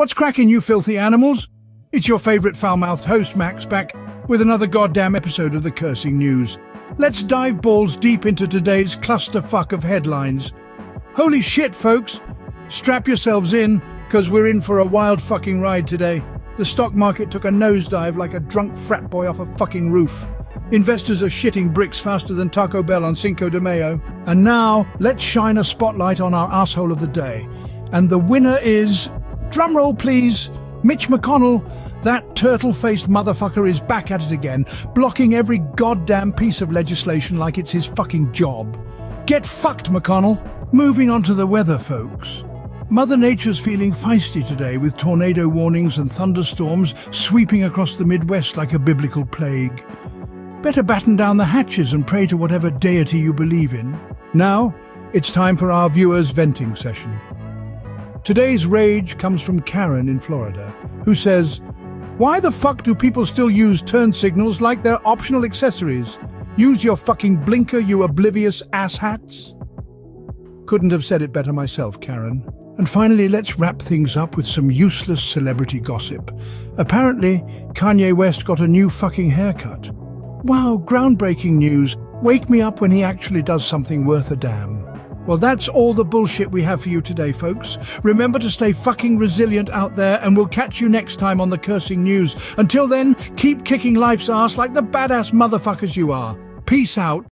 What's cracking, you filthy animals? It's your favorite foul-mouthed host, Max, back with another goddamn episode of The Cursing News. Let's dive balls deep into today's clusterfuck of headlines. Holy shit, folks! Strap yourselves in, because we're in for a wild fucking ride today. The stock market took a nosedive like a drunk frat boy off a fucking roof. Investors are shitting bricks faster than Taco Bell on Cinco de Mayo. And now, let's shine a spotlight on our asshole of the day. And the winner is... drumroll, please! Mitch McConnell! That turtle-faced motherfucker is back at it again, blocking every goddamn piece of legislation like it's his fucking job. Get fucked, McConnell! Moving on to the weather, folks. Mother Nature's feeling feisty today, with tornado warnings and thunderstorms sweeping across the Midwest like a biblical plague. Better batten down the hatches and pray to whatever deity you believe in. Now, it's time for our viewers' venting session. Today's rage comes from Karen in Florida, who says, "Why the fuck do people still use turn signals like they're optional accessories? Use your fucking blinker, you oblivious asshats." Couldn't have said it better myself, Karen. And finally, let's wrap things up with some useless celebrity gossip. Apparently, Kanye West got a new fucking haircut. Wow, groundbreaking news. Wake me up when he actually does something worth a damn. Well, that's all the bullshit we have for you today, folks. Remember to stay fucking resilient out there, and we'll catch you next time on The Cursing News. Until then, keep kicking life's ass like the badass motherfuckers you are. Peace out.